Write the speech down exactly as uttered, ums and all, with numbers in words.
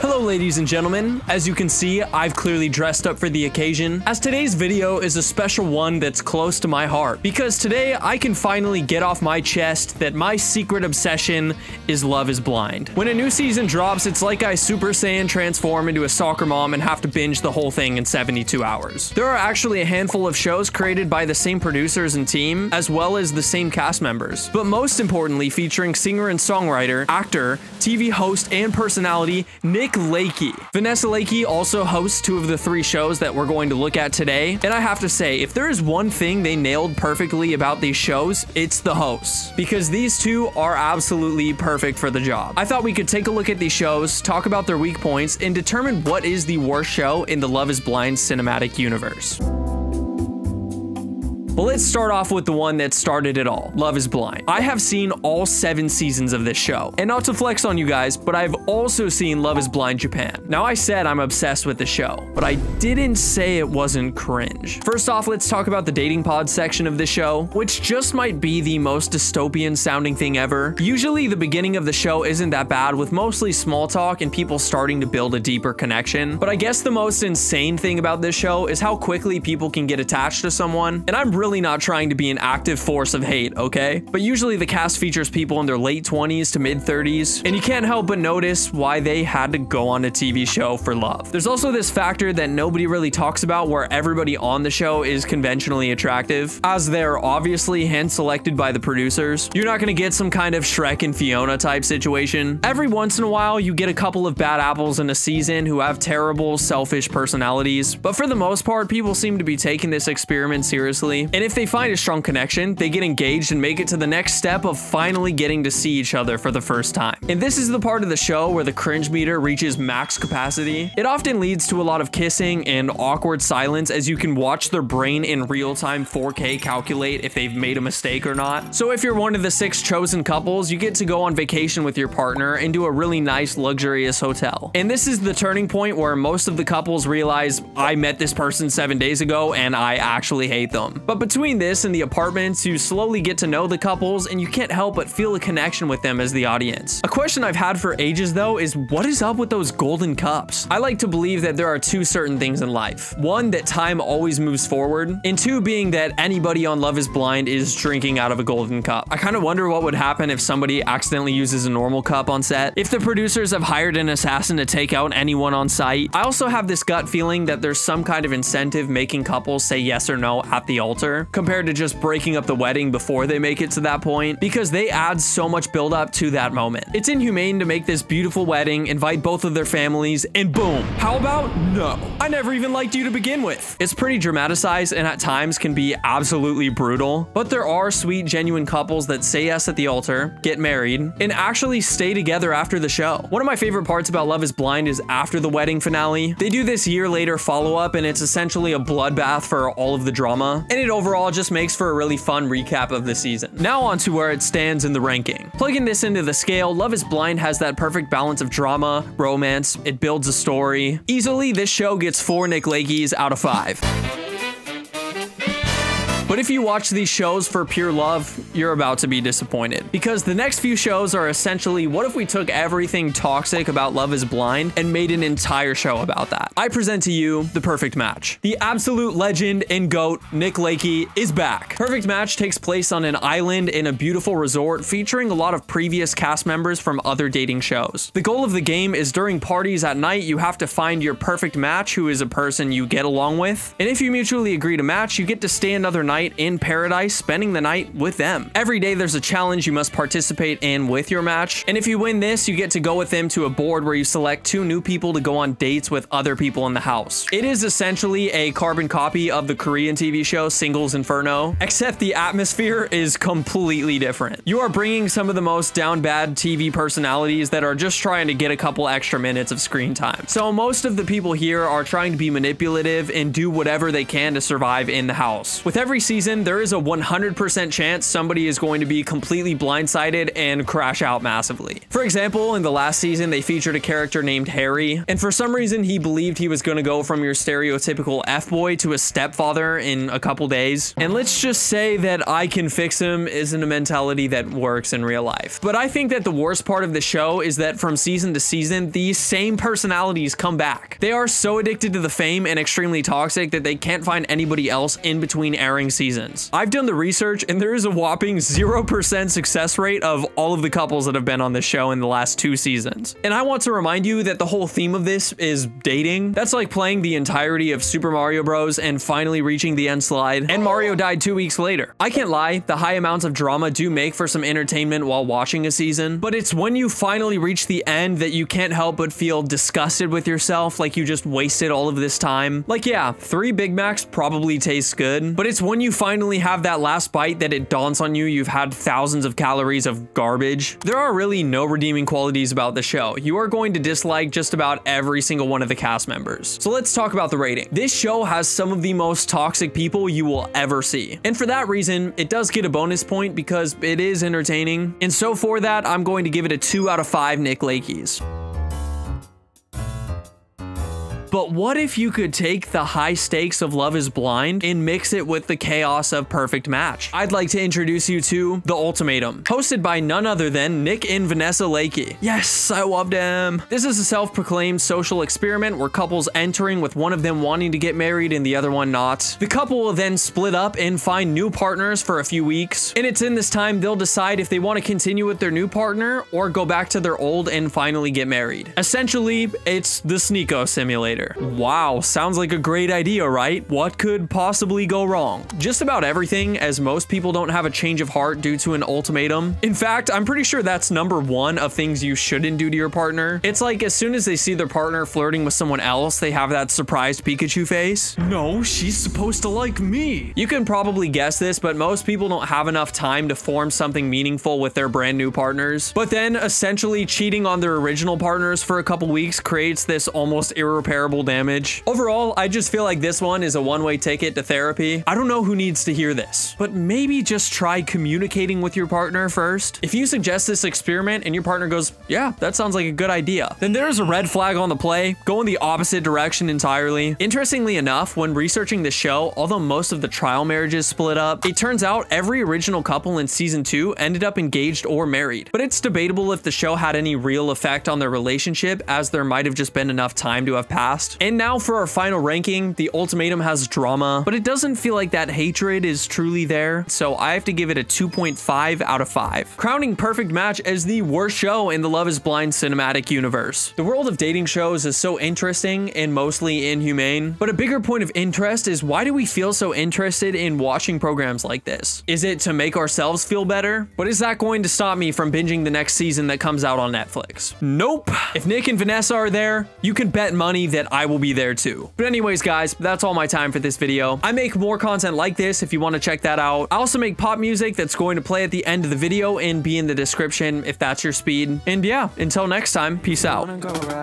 Hello ladies and gentlemen, as you can see, I've clearly dressed up for the occasion, as today's video is a special one that's close to my heart, because today I can finally get off my chest that my secret obsession is Love is Blind. When a new season drops, it's like I Super Saiyan transform into a soccer mom and have to binge the whole thing in seventy-two hours. There are actually a handful of shows created by the same producers and team, as well as the same cast members, but most importantly featuring singer and songwriter, actor, T V host, and personality, Nick Nick Lachey. Vanessa Lachey also hosts two of the three shows that we're going to look at today, and I have to say, if there is one thing they nailed perfectly about these shows, it's the hosts, because these two are absolutely perfect for the job. I thought we could take a look at these shows, talk about their weak points, and determine what is the worst show in the Love is Blind cinematic universe. But let's start off with the one that started it all, Love is Blind. I have seen all seven seasons of this show, and not to flex on you guys, but I've also seen Love is Blind Japan. Now I said I'm obsessed with the show, but I didn't say it wasn't cringe. First off, let's talk about the dating pod section of the show, which just might be the most dystopian sounding thing ever. Usually the beginning of the show isn't that bad, with mostly small talk and people starting to build a deeper connection. But I guess the most insane thing about this show is how quickly people can get attached to someone, and I'm really Really not trying to be an active force of hate, okay? But usually the cast features people in their late twenties to mid thirties, and you can't help but notice why they had to go on a T V show for love. There's also this factor that nobody really talks about, where everybody on the show is conventionally attractive, as they're obviously hand selected by the producers. You're not gonna get some kind of Shrek and Fiona type situation. Every once in a while you get a couple of bad apples in a season who have terrible, selfish personalities, but for the most part people seem to be taking this experiment seriously. And if they find a strong connection, they get engaged and make it to the next step of finally getting to see each other for the first time. And this is the part of the show where the cringe meter reaches max capacity. It often leads to a lot of kissing and awkward silence, as you can watch their brain in real-time four K calculate if they've made a mistake or not. So if you're one of the six chosen couples, you get to go on vacation with your partner and do a really nice, luxurious hotel. And this is the turning point where most of the couples realize, I met this person seven days ago and I actually hate them. But between this and the apartments, you slowly get to know the couples, and you can't help but feel a connection with them as the audience. A question I've had for ages though is, what is up with those golden cups? I like to believe that there are two certain things in life. One, that time always moves forward, and two, being that anybody on Love is Blind is drinking out of a golden cup. I kind of wonder what would happen if somebody accidentally uses a normal cup on set, if the producers have hired an assassin to take out anyone on site. I also have this gut feeling that there's some kind of incentive making couples say yes or no at the altar, compared to just breaking up the wedding before they make it to that point, because they add so much buildup to that moment. It's inhumane to make this beautiful wedding, invite both of their families, and boom. How about no? I never even liked you to begin with. It's pretty dramatized and at times can be absolutely brutal, but there are sweet, genuine couples that say yes at the altar, get married, and actually stay together after the show. One of my favorite parts about Love is Blind is after the wedding finale. They do this year later follow-up, and it's essentially a bloodbath for all of the drama, and it over Overall, just makes for a really fun recap of the season. Now on to where it stands in the ranking. Plugging this into the scale, Love is Blind has that perfect balance of drama, romance, it builds a story. Easily, this show gets four Nick Lacheys out of five. But if you watch these shows for pure love, you're about to be disappointed, because the next few shows are essentially, what if we took everything toxic about Love is Blind and made an entire show about that? I present to you The Perfect Match. The absolute legend and GOAT, Nick Lachey, is back. Perfect Match takes place on an island in a beautiful resort, featuring a lot of previous cast members from other dating shows. The goal of the game is, during parties at night, you have to find your perfect match, who is a person you get along with. And if you mutually agree to match, you get to stay another night in paradise, spending the night with them. Every day there's a challenge you must participate in with your match, and if you win this, you get to go with them to a board where you select two new people to go on dates with other people in the house. It is essentially a carbon copy of the Korean T V show Singles Inferno, except the atmosphere is completely different. You are bringing some of the most down bad T V personalities that are just trying to get a couple extra minutes of screen time. So most of the people here are trying to be manipulative and do whatever they can to survive in the house. With every season, there is a one hundred percent chance somebody is going to be completely blindsided and crash out massively. For example, in the last season, they featured a character named Harry, and for some reason, he believed he was going to go from your stereotypical F-boy to a stepfather in a couple days. And let's just say that I can fix him isn't a mentality that works in real life. But I think that the worst part of the show is that from season to season, these same personalities come back. They are so addicted to the fame and extremely toxic that they can't find anybody else in between airing seasons. I've done the research, and there is a whopping zero percent success rate of all of the couples that have been on this show in the last two seasons. And I want to remind you that the whole theme of this is dating. That's like playing the entirety of Super Mario Bros and finally reaching the end slide, and Mario died two weeks later. I can't lie, the high amounts of drama do make for some entertainment while watching a season, but it's when you finally reach the end that you can't help but feel disgusted with yourself, like you just wasted all of this time. Like, yeah, three Big Macs probably tastes good, but it's when you finally have that last bite that it dawns on you you've had thousands of calories of garbage. There are really no redeeming qualities about the show. You are going to dislike just about every single one of the cast members. So let's talk about the rating. This show has some of the most toxic people you will ever see, and for that reason, it does get a bonus point because it is entertaining. And so for that, I'm going to give it a two out of five Nick Lacheys. But what if you could take the high stakes of Love is Blind and mix it with the chaos of Perfect Match? I'd like to introduce you to The Ultimatum, hosted by none other than Nick and Vanessa Lachey. Yes, I love them. This is a self-proclaimed social experiment where couples entering with one of them wanting to get married and the other one not. The couple will then split up and find new partners for a few weeks, and it's in this time they'll decide if they want to continue with their new partner or go back to their old and finally get married. Essentially, it's the Sneeko simulator. Wow, sounds like a great idea, right? What could possibly go wrong? Just about everything, as most people don't have a change of heart due to an ultimatum. In fact, I'm pretty sure that's number one of things you shouldn't do to your partner. It's like as soon as they see their partner flirting with someone else, they have that surprised Pikachu face. No, she's supposed to like me. You can probably guess this, but most people don't have enough time to form something meaningful with their brand new partners. But then essentially cheating on their original partners for a couple weeks creates this almost irreparable damage. Overall, I just feel like this one is a one-way ticket to therapy. I don't know who needs to hear this, but maybe just try communicating with your partner first. If you suggest this experiment and your partner goes, yeah, that sounds like a good idea, then there's a red flag on the play. Go in the opposite direction entirely. Interestingly enough, when researching the show, although most of the trial marriages split up, it turns out every original couple in season two ended up engaged or married. But it's debatable if the show had any real effect on their relationship, as there might have just been enough time to have passed. And now for our final ranking, The Ultimatum has drama, but it doesn't feel like that hatred is truly there, so I have to give it a two point five out of five. Crowning Perfect Match as the worst show in the Love is Blind cinematic universe. The world of dating shows is so interesting and mostly inhumane, but a bigger point of interest is, why do we feel so interested in watching programs like this? Is it to make ourselves feel better? But is that going to stop me from binging the next season that comes out on Netflix? Nope. If Nick and Vanessa are there, you can bet money that I will be there too. But anyways, guys, that's all my time for this video. I make more content like this if you want to check that out. I also make pop music that's going to play at the end of the video and be in the description if that's your speed. And yeah, until next time, peace out.